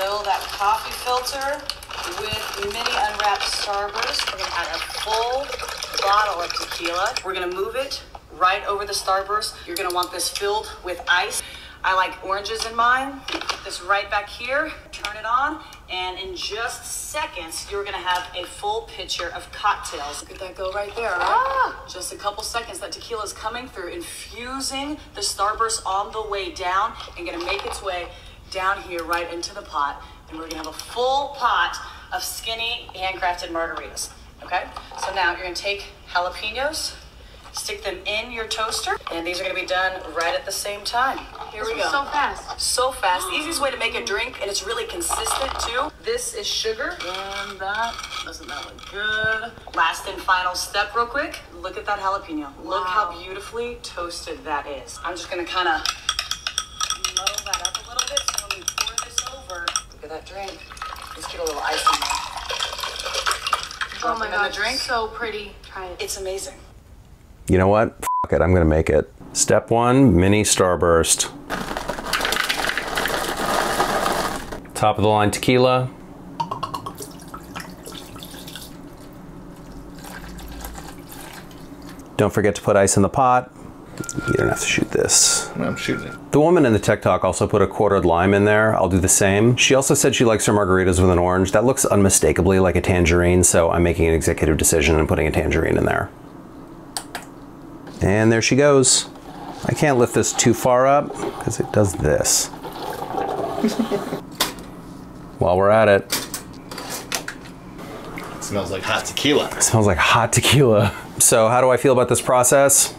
fill that coffee filter with mini unwrapped Starbursts. We're gonna add a full bottle of tequila. We're gonna move it right over the Starburst. You're gonna want this filled with ice. I like oranges in mine. Put this right back here, turn it on, and in just seconds, you're gonna have a full pitcher of cocktails. Look at that go right there, right? Ah! Just a couple seconds, that tequila is coming through, infusing the Starburst on the way down, and gonna make its way down here right into the pot, and we're gonna have a full pot of skinny handcrafted margaritas, okay? So now you're gonna take jalapenos, stick them in your toaster, and these are gonna be done right at the same time. Here we go. So fast. So fast. Easiest way to make a drink, and it's really consistent too. This is sugar, and that doesn't that look good? Last and final step, real quick. Look at that jalapeno. Wow. Look how beautifully toasted that is. I'm just gonna kind of muddle that up a little bit. So when we pour this over, look at that drink. Just get a little ice in there. Oh my God, drink. So pretty. Try it. It's amazing. You know what? F it, I'm gonna make it. Step one, mini Starburst. Top of the line tequila. Don't forget to put ice in the pot. You don't have to shoot this. I'm shooting it. The woman in the TikTok also put a quartered lime in there. I'll do the same. She also said she likes her margaritas with an orange. That looks unmistakably like a tangerine, so I'm making an executive decision and putting a tangerine in there. And there she goes. I can't lift this too far up because it does this. While we're at it. It smells like hot tequila. It smells like hot tequila. So how do I feel about this process?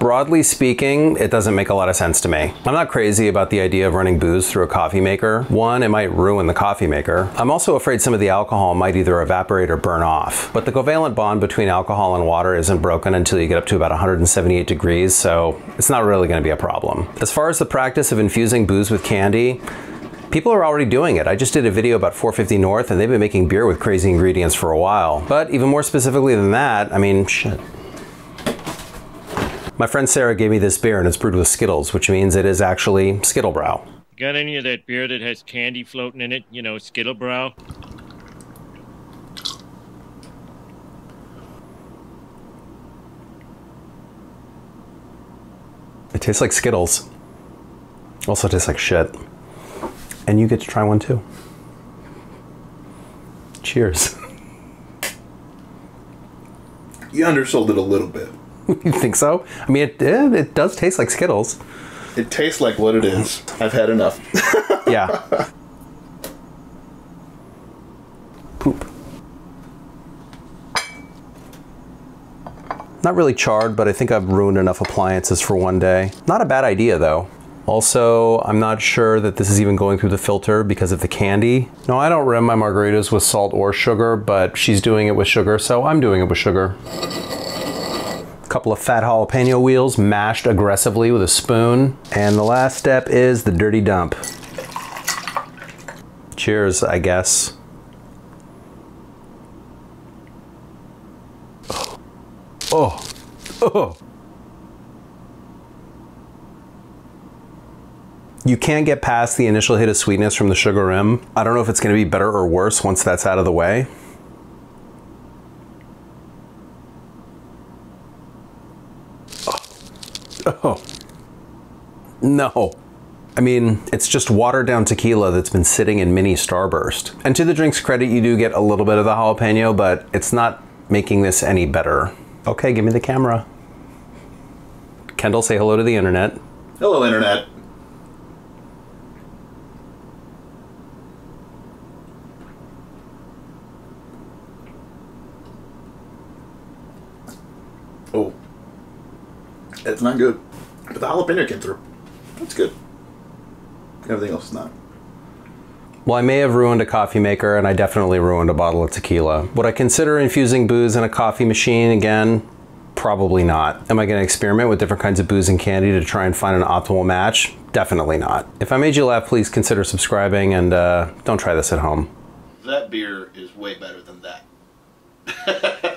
Broadly speaking, it doesn't make a lot of sense to me. I'm not crazy about the idea of running booze through a coffee maker. One, it might ruin the coffee maker. I'm also afraid some of the alcohol might either evaporate or burn off. But the covalent bond between alcohol and water isn't broken until you get up to about 178 degrees, so it's not really gonna be a problem. As far as the practice of infusing booze with candy, people are already doing it. I just did a video about 450 North, and they've been making beer with crazy ingredients for a while. But even more specifically than that, I mean, shit. My friend Sarah gave me this beer, and it's brewed with Skittles, which means it is actually Skittle Brow. Got any of that beer that has candy floating in it? You know, Skittle Brow? It tastes like Skittles. Also tastes like shit. And you get to try one, too. Cheers. You undersold it a little bit. You think so? I mean, it does taste like Skittles. It tastes like what it is. I've had enough. Yeah. Poop. Not really charred, but I think I've ruined enough appliances for one day. Not a bad idea, though. Also, I'm not sure that this is even going through the filter because of the candy. No, I don't rim my margaritas with salt or sugar, but she's doing it with sugar, so I'm doing it with sugar. Couple of fat jalapeno wheels mashed aggressively with a spoon. And the last step is the dirty dump. Cheers, I guess. Oh. Oh. Oh. You can't get past the initial hit of sweetness from the sugar rim. I don't know if it's gonna be better or worse once that's out of the way. Oh, no. I mean, it's just watered down tequila that's been sitting in mini Starburst. And to the drink's credit, you do get a little bit of the jalapeno, but it's not making this any better. Okay, give me the camera. Kendall, say hello to the internet. Hello, internet. Oh. It's not good, but the jalapeno came through. That's good. Everything else is not. Well, I may have ruined a coffee maker, and I definitely ruined a bottle of tequila. Would I consider infusing booze in a coffee machine again? Probably not. Am I gonna experiment with different kinds of booze and candy to try and find an optimal match? Definitely not. If I made you laugh, please consider subscribing, and don't try this at home. That beer is way better than that.